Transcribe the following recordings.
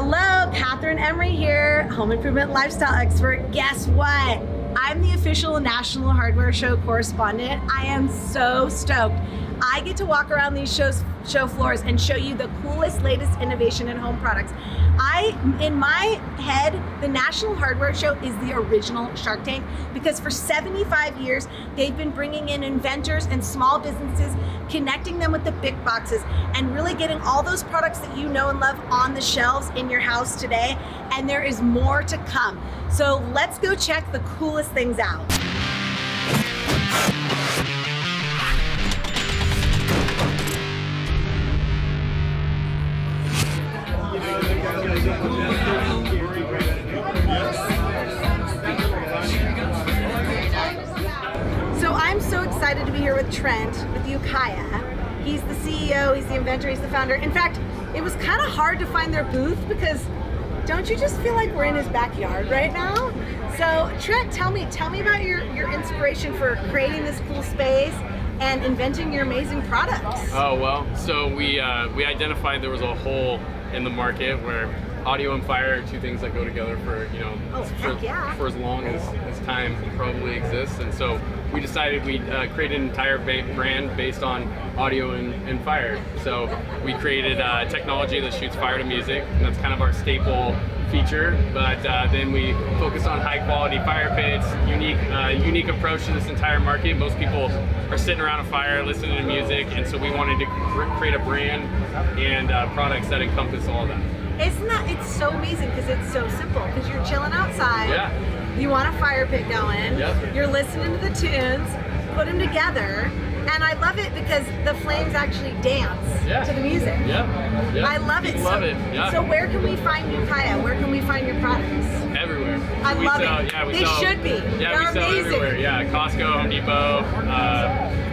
Hello, Kathryn Emery here, home improvement lifestyle expert. Guess what? I'm the official National Hardware Show correspondent. I am so stoked. I get to walk around these show floors and show you the coolest, latest innovation in home products. In my head, the National Hardware Show is the original Shark Tank because for 75 years, they've been bringing in inventors and small businesses, connecting them with the big boxes and really getting all those products that you know and love on the shelves in your house today. And there is more to come. So let's go check the coolest things out. So I'm so excited to be here with Trent, with you, Kaya. He's the CEO, he's the inventor, he's the founder. In fact, it was kind of hard to find their booth because don't you just feel like we're in his backyard right now? So Trent, tell me about your inspiration for creating this cool space and inventing your amazing products. Oh, well, so we identified there was a hole in the market where audio and fire are two things that go together for, you know, for as long as time probably exists. And so we decided we'd create an entire brand based on audio and fire. So we created technology that shoots fire to music, and that's kind of our staple feature. But then we focus on high quality fire pits, unique approach to this entire market. Most people are sitting around a fire listening to music, and so we wanted to create a brand and products that encompass all that. It's so amazing because it's so simple, because you're chilling outside, you want a fire pit going, you're listening to the tunes, put them together. And I love it because the flames actually dance to the music. I love it. So where can we find you, Kaya? Where can we find your products? Everywhere. I love it. Yeah, they should be. Yeah, they're amazing. Everywhere. Yeah, Costco, Home Depot,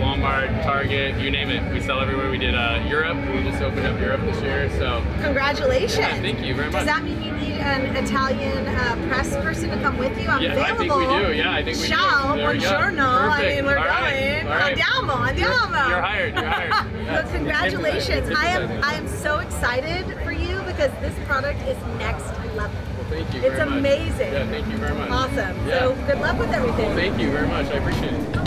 Walmart, Target, you name it. We sell everywhere. We did Europe. We just opened up Europe this year. So congratulations. Yeah, thank you very much. Does that mean you need an Italian press person to come with you? I'm available. I think we do. Yeah, I think we do. Ciao, buongiorno. Perfect. I mean, we're going. All right. Andiamo. You're hired. You're hired. So congratulations. I am so excited for you because this product is next level. Well, thank you. It's very amazing. Much. Yeah, thank you very much. Awesome. Yeah. So good luck with everything. Well, thank you very much. I appreciate it.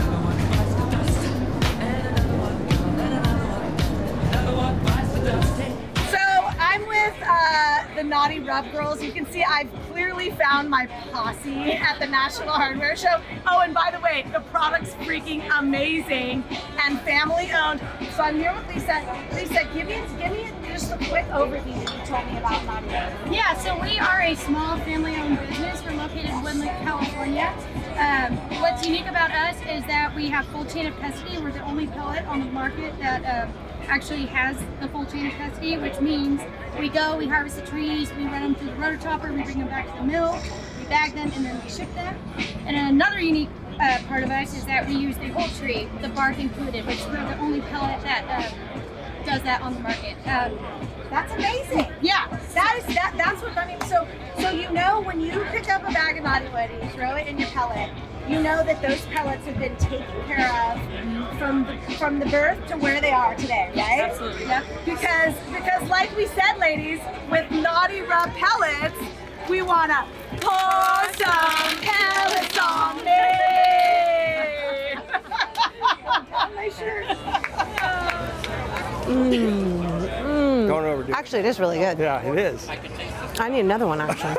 The Naughty Rub girls. You can see I've clearly found my posse at the National Hardware Show. Oh, and by the way, the product's freaking amazing and family owned. So I'm here with Lisa. Lisa, give me just a quick overview that you told me about Naughty Rub. Yeah, so we are a small family owned business. We're located in Lindley, California. What's unique about us is that we have full chain of custody. We're the only pellet on the market that actually has the full chain of custody, which means we go, we harvest the trees, we run them through the rotor chopper, we bring them back to the mill, we bag them, and then we ship them. And another unique part of us is that we use the whole tree, the bark included, which we're the only pellet that does that on the market. That's amazing. Yeah, that's what I mean. So you know, when you pick up a bag of naughty wood and you throw it in your pellet, you know that those pellets have been taken care of from the birth to where they are today, right? Absolutely. Yeah. Because like we said, ladies, with Naughty Rub Pellets, we wanna pour some pellets on me. On my shirt. Don't overdo it. Actually, it is really good. Yeah, it is. I need another one, actually.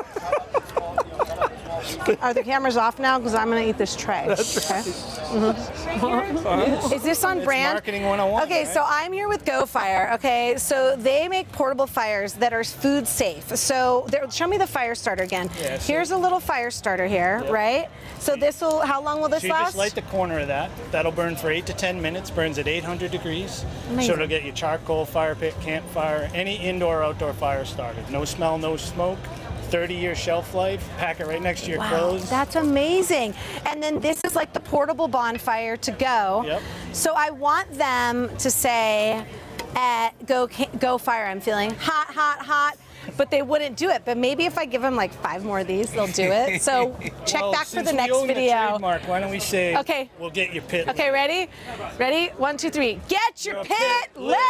Are the cameras off now? Because I'm going to eat this tray. Okay. Is this on brand? Marketing 101. Okay, right? So I'm here with GoFire. Okay, so they make portable fires that are food safe. So show me the fire starter again. Yeah, so here's a little fire starter here, right? So this will, how long will this last? Just light the corner of that. That'll burn for 8 to 10 minutes. Burns at 800 degrees. Amazing. So it'll get you charcoal, fire pit, campfire, any indoor, outdoor fire started. No smell, no smoke. 30-year shelf life, pack it right next to your clothes. That's amazing. And then this is like the portable bonfire to go. Yep. So I want them to say at GoFire, I'm feeling hot, hot, hot, but they wouldn't do it. But maybe if I give them like 5 more of these, they'll do it. So check back for the next video. Trademark, why don't we say, okay, we'll get your pit lit. Okay, ready? Ready? 1, 2, 3. Get your pit lit.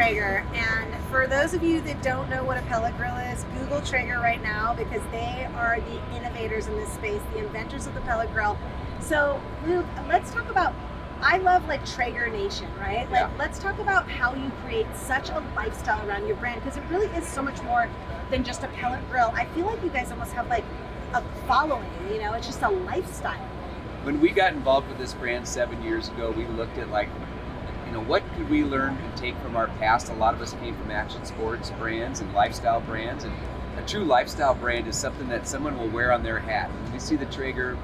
Traeger, and for those of you that don't know what a pellet grill is, Google Traeger right now, because they are the innovators in this space, the inventors of the pellet grill. So Luke, let's talk about, I love like Traeger Nation, right? Yeah. Like, let's talk about how you create such a lifestyle around your brand, because it really is so much more than just a pellet grill. I feel like you guys almost have like a following, you know, it's just a lifestyle. When we got involved with this brand 7 years ago, we looked at like, you know, what could we learn and take from our past? A lot of us came from action sports brands and lifestyle brands, and a true lifestyle brand is something that someone will wear on their hat. When we see the Traeger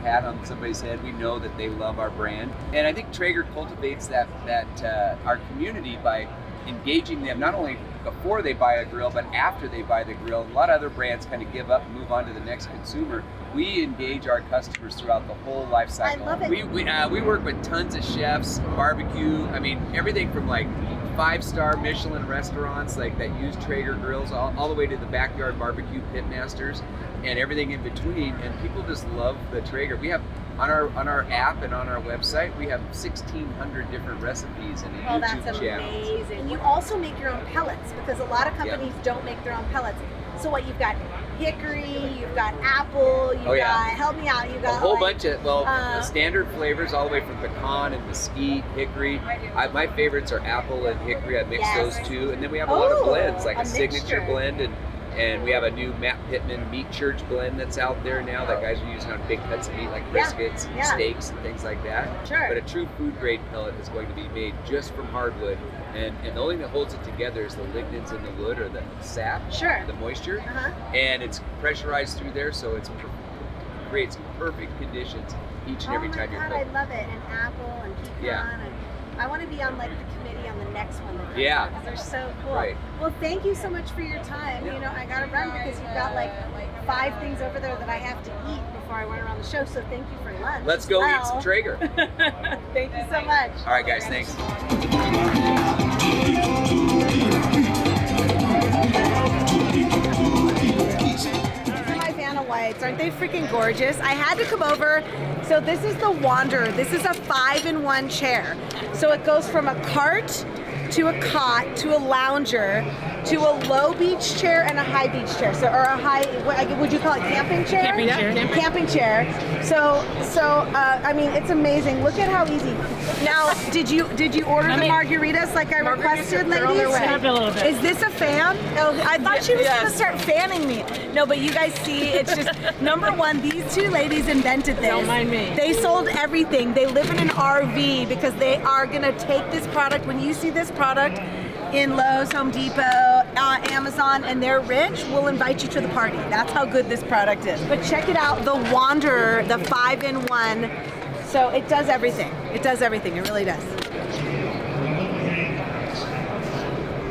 hat on somebody's head, we know that they love our brand. And I think Traeger cultivates our community by engaging them not only before they buy a grill, but after they buy the grill. A lot of other brands kind of give up and move on to the next consumer. We engage our customers throughout the whole life cycle. I love it. We work with tons of chefs, barbecue, I mean, everything from like 5-star Michelin restaurants like that use Traeger grills all the way to the backyard barbecue pit masters and everything in between, and people just love the Traeger. We have on our app and on our website, we have 1,600 different recipes and YouTube channels. Well, that's amazing. You also make your own pellets, because a lot of companies don't make their own pellets. So what, you've got hickory, you've got apple, you've got, help me out, you've got a whole bunch of, the standard flavors all the way from pecan and mesquite, hickory. My favorites are apple and hickory. I mix those two. And then we have a lot of blends, like a signature blend, and we have a new Matt Pittman Meat Church blend that's out there now that guys are using on big cuts of meat like briskets and steaks and things like that. Sure. But a true food grade pellet is going to be made just from hardwood, and the only thing that holds it together is the lignins in the wood, or the sap, the moisture, and it's pressurized through there, so it creates perfect conditions each and every time you're cooking. I love it. And apple and pecan. And I want to be on like the committee on the next one. Because they're so cool. Right. Well, thank you so much for your time. You know, I got to run because you've got like 5 things over there that I have to eat before I went around the show. So thank you for lunch. Let's go eat some Traeger. Thank you so much. All right, guys. Thanks. Whites. Aren't they freaking gorgeous? I had to come over. So this is the Wanderer. This is a 5-in-1 chair. So it goes from a cart to a cot to a lounger to a low beach chair and a high beach chair. So, or a high, would you call it camping chair? Camping chair. Camping chair. So I mean, it's amazing. Look at how easy. Now, did you order the margaritas like I requested, ladies? A little bit. Is this a fan? Oh, I thought she was gonna start fanning me. No, but you guys see, it's just #1. These two ladies invented this. Don't mind me. They sold everything. They live in an RV because they are gonna take this product. When you see this product in Lowe's, Home Depot, Amazon, and they're rich, we'll invite you to the party. That's how good this product is. But check it out, the Wanderer, the 5-in-1. So it does everything. It does everything, it really does.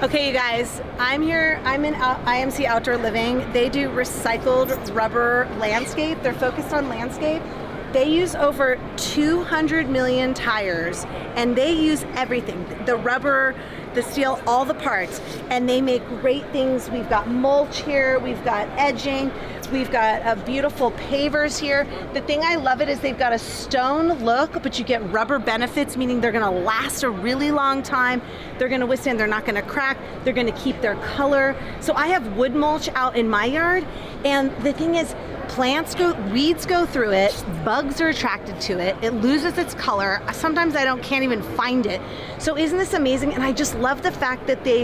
Okay, you guys, I'm here, I'm in IMC Outdoor Living. They do recycled rubber landscape. They're focused on landscape. They use over 200 million tires, and they use everything, the rubber, the steel, all the parts, and they make great things. We've got mulch here, we've got edging, we've got beautiful pavers here. The thing I love it is they've got a stone look, but you get rubber benefits, meaning they're gonna last a really long time. They're gonna withstand, they're not gonna crack, they're gonna keep their color. So I have wood mulch out in my yard, and the thing is, weeds go through it, bugs are attracted to it, it loses its color. Sometimes I can't even find it. So isn't this amazing? And I just love the fact that they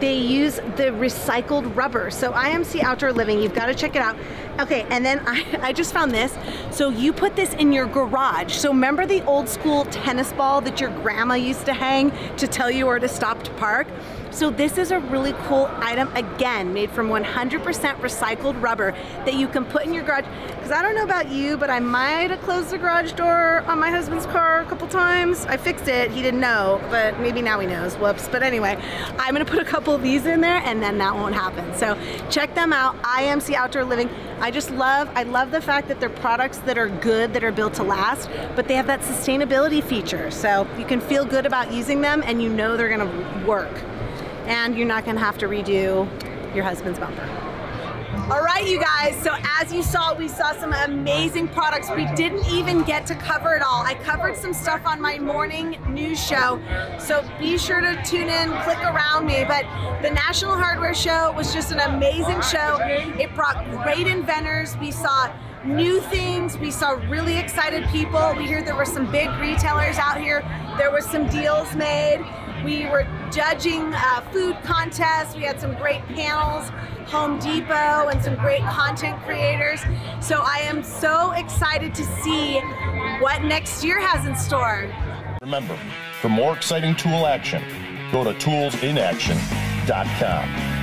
use the recycled rubber. So IMC Outdoor Living, you've got to check it out. Okay, and then I just found this. So you put this in your garage. So remember the old school tennis ball that your grandma used to hang to tell you where to stop to park? So this is a really cool item, again, made from 100% recycled rubber that you can put in your garage. Because I don't know about you, but I might have closed the garage door on my husband's car a couple times. I fixed it, he didn't know, but maybe now he knows, whoops. But anyway, I'm gonna put a couple of these in there and then that won't happen. So check them out, IMC Outdoor Living. I love the fact that they're products that are good, that are built to last, but they have that sustainability feature. So you can feel good about using them, and you know they're gonna work. And you're not gonna have to redo your husband's bumper. All right, you guys, so as you saw, we saw some amazing products. We didn't even get to cover it all. I covered some stuff on my morning news show, so be sure to tune in, click around me. But the National Hardware Show was just an amazing show. It brought great inventors. We saw new things. We saw really excited people. We heard there were some big retailers out here. There were some deals made. We were judging food contests. We had some great panels, Home Depot, and some great content creators. So I am so excited to see what next year has in store. Remember, for more exciting tool action, go to toolsinaction.com.